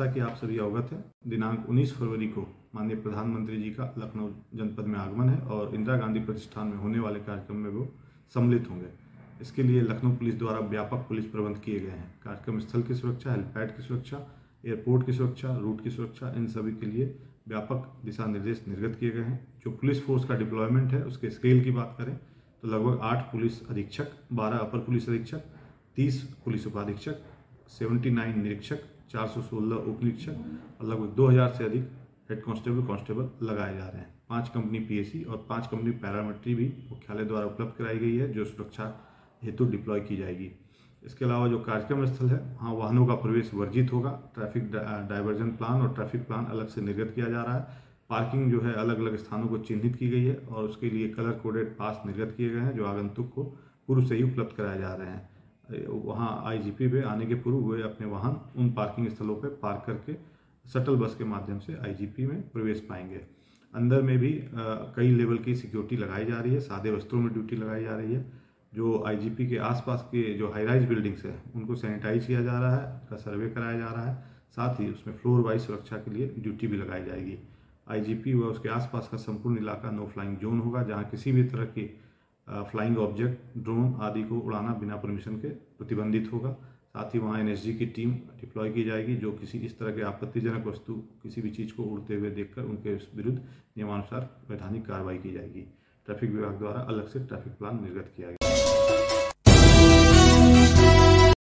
जैसा कि आप सभी अवगत है, दिनांक 19 फरवरी को माननीय प्रधानमंत्री जी का लखनऊ जनपद में आगमन है और इंदिरा गांधी प्रतिष्ठान में होने वाले कार्यक्रम में वो सम्मिलित होंगे। इसके लिए लखनऊ पुलिस द्वारा व्यापक पुलिस प्रबंध किए गए हैं। कार्यक्रम स्थल की सुरक्षा, हेलीपैड की सुरक्षा, एयरपोर्ट की सुरक्षा, रूट की सुरक्षा, इन सभी के लिए व्यापक दिशा निर्देश निर्गत किए गए हैं। जो पुलिस फोर्स का डिप्लॉयमेंट है उसके स्केल की बात करें तो लगभग 8 पुलिस अधीक्षक, 12 अपर पुलिस अधीक्षक, 30 पुलिस उपाधीक्षक, 79 निरीक्षक, 416 उप निरीक्षक और लगभग 2000 से अधिक हेड कांस्टेबल लगाए जा रहे हैं। 5 कंपनी PSC और 5 कंपनी पैरामेट्री भी मुख्यालय द्वारा उपलब्ध कराई गई है जो सुरक्षा हेतु डिप्लॉय की जाएगी। इसके अलावा जो कार्यक्रम स्थल है वहाँ वाहनों का प्रवेश वर्जित होगा। ट्रैफिक डाइवर्जन प्लान और ट्रैफिक प्लान अलग से निर्गत किया जा रहा है। पार्किंग जो है अलग अलग स्थानों को चिन्हित की गई है और उसके लिए कलर कोडेड पास निर्गत किए गए हैं जो आगंतुक को पूर्व से ही उपलब्ध कराए जा रहे हैं। वहाँ IGP में आने के पूर्व वे अपने वाहन उन पार्किंग स्थलों पर पार्क करके शटल बस के माध्यम से IGP में प्रवेश पाएंगे। अंदर में भी कई लेवल की सिक्योरिटी लगाई जा रही है। सादे वस्त्रों में ड्यूटी लगाई जा रही है। जो IGP के आसपास के जो हाईराइज बिल्डिंग्स हैं उनको सैनिटाइज किया जा रहा है, उनका सर्वे कराया जा रहा है। साथ ही उसमें फ्लोर वाइज सुरक्षा के लिए ड्यूटी भी लगाई जाएगी। IGP व उसके आसपास का संपूर्ण इलाका नो फ्लाइंग जोन होगा जहां किसी भी तरह के फ्लाइंग ऑब्जेक्ट, ड्रोन आदि को उड़ाना बिना परमिशन के प्रतिबंधित होगा। साथ ही वहाँ NSG की टीम डिप्लॉय की जाएगी जो किसी इस तरह के आपत्तिजनक वस्तु, किसी भी चीज़ को उड़ते हुए देखकर उनके विरुद्ध नियमानुसार वैधानिक कार्रवाई की जाएगी। ट्रैफिक विभाग द्वारा अलग से ट्रैफिक प्लान निर्गत किया गया।